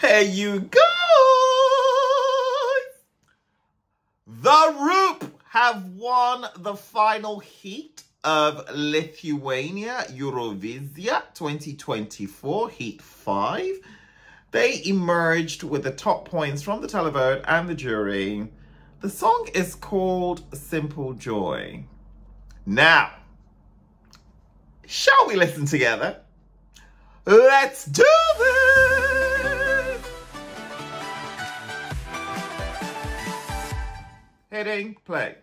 Hey you guys! The Roop have won the final heat of Lithuania Eurovision 2024, Heat 5. They emerged with the top points from the televote and the jury. The song is called Simple Joy. Now, shall we listen together? Let's do this! Hitting play.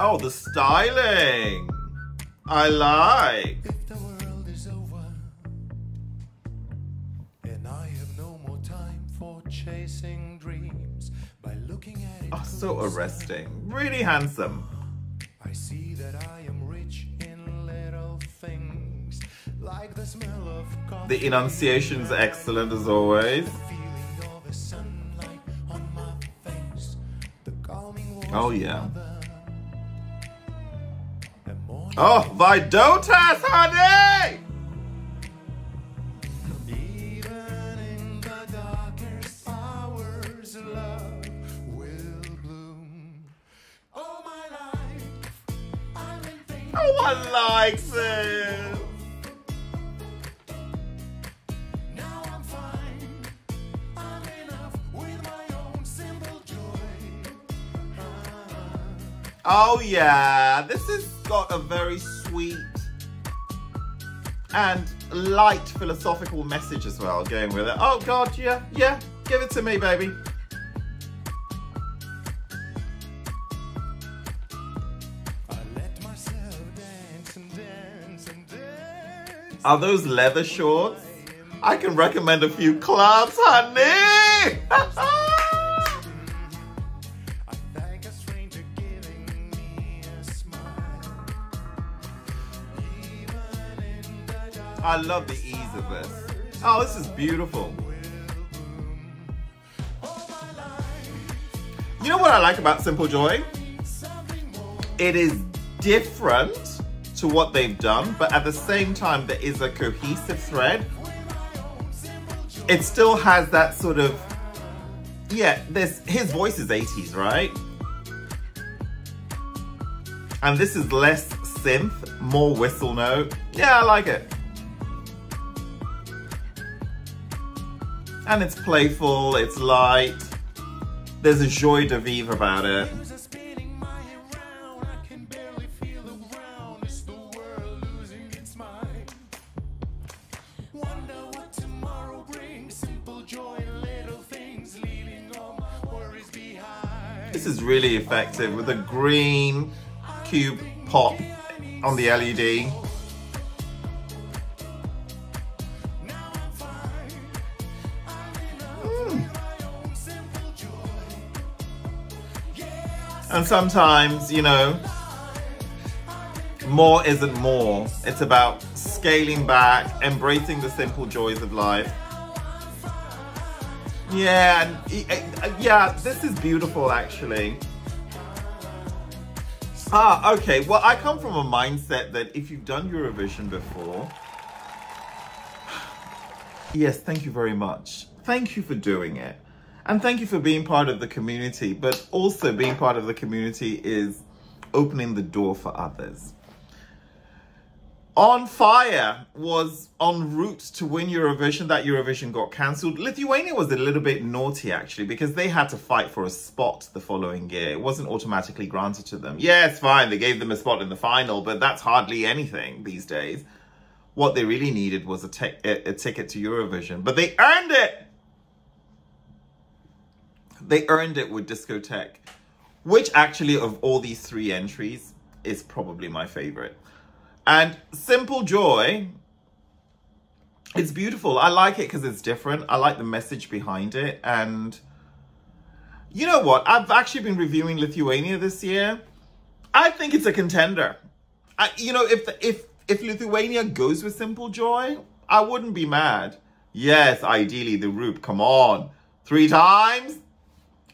Oh, the styling. I like. If the world is over and I have no more time for chasing dreams by looking at it. Oh, so arresting. Really handsome. I see that I am rich in little things like the smell of coffee. The enunciation's excellent as always. The feeling of the sunlight on my face. The calming water. Oh yeah. Oh, Vaidotas, honey! Even in the darkest hours, love will bloom. All my life, I've been thinking. No one likes it. Now I'm fine. I'm enough with my own simple joy. Oh yeah, this is got a very sweet and light philosophical message as well going with it. Oh God, yeah, yeah, give it to me, baby. Are those leather shorts? I can recommend a few clubs, honey. I love the ease of this. Oh, this is beautiful. You know what I like about Simple Joy? It is different to what they've done, but at the same time, there is a cohesive thread. It still has that sort of, yeah, his voice is 80s, right? And this is less synth, more whistle note. Yeah, I like it. And it's playful, it's light. There's a joie de vivre about it. This is really effective with a green cube pop on the LED. And sometimes, you know, more isn't more. It's about scaling back, embracing the simple joys of life. Yeah, yeah, this is beautiful, actually. Ah, okay. Well, I come from a mindset that if you've done Eurovision before... Yes, thank you very much. Thank you for doing it. And thank you for being part of the community, but also being part of the community is opening the door for others. On Fire was en route to win Eurovision. That Eurovision got cancelled. Lithuania was a little bit naughty, actually, because they had to fight for a spot the following year. It wasn't automatically granted to them. Yeah, it's fine. They gave them a spot in the final, but that's hardly anything these days. What they really needed was a ticket to Eurovision, but they earned it. They earned it with Disco Tech, which actually of all these three entries is probably my favorite. And Simple Joy, it's beautiful. I like it because it's different. I like the message behind it. And you know what? I've actually been reviewing Lithuania this year. I think it's a contender. You know, if Lithuania goes with Simple Joy, I wouldn't be mad. Yes, ideally, the Roop, come on. 3 times?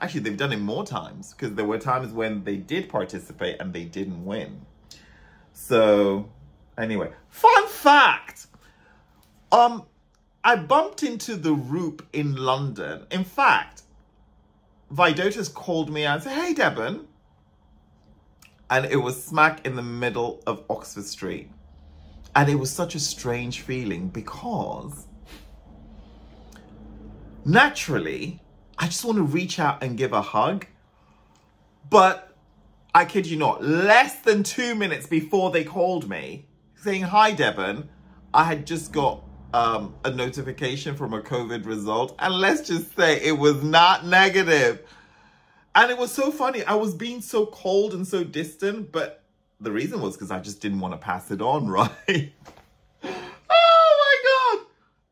Actually, they've done it more times, because there were times when they did participate and they didn't win. So, anyway, fun fact. I bumped into The Roop in London. In fact, Vaidotas called me and said, "Hey, Deban." And it was smack in the middle of Oxford Street. And it was such a strange feeling, because naturally, I just want to reach out and give a hug. But I kid you not, less than 2 minutes before they called me saying, "Hi, Deban," I had just got a notification from a COVID result. And let's just say it was not negative. And it was so funny. I was being so cold and so distant. But the reason was because I just didn't want to pass it on, right?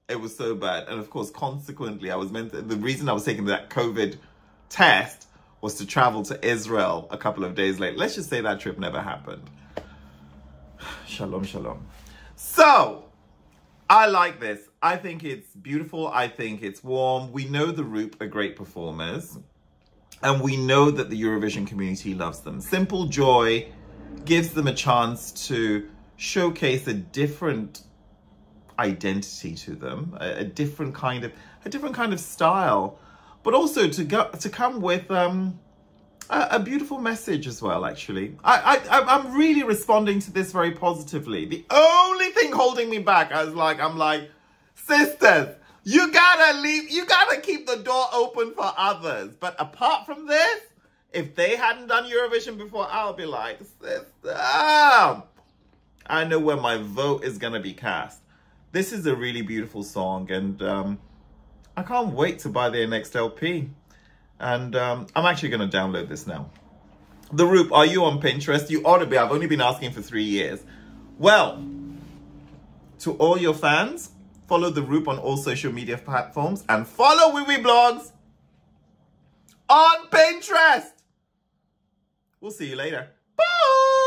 It was so bad. And of course, consequently, I was meant to, the reason I was taking that COVID test was to travel to Israel a couple of days later. Let's just say that trip never happened. Shalom, shalom. So, I like this. I think it's beautiful. I think it's warm. We know The Roop are great performers. And we know that the Eurovision community loves them. Simple Joy gives them a chance to showcase a different identity to them, a different kind of style, but also to come with a beautiful message as well. Actually, I'm really responding to this very positively. The only thing holding me back, I'm like, sisters, you gotta keep the door open for others. But apart from this, if they hadn't done Eurovision before, I'll be like, sister, I know where my vote is gonna be cast. This is a really beautiful song, and I can't wait to buy their next LP. And I'm actually going to download this now. The Roop, are you on Pinterest? You ought to be. I've only been asking for 3 years. Well, to all your fans, follow The Roop on all social media platforms and follow WiwiBlogs on Pinterest. We'll see you later. Bye.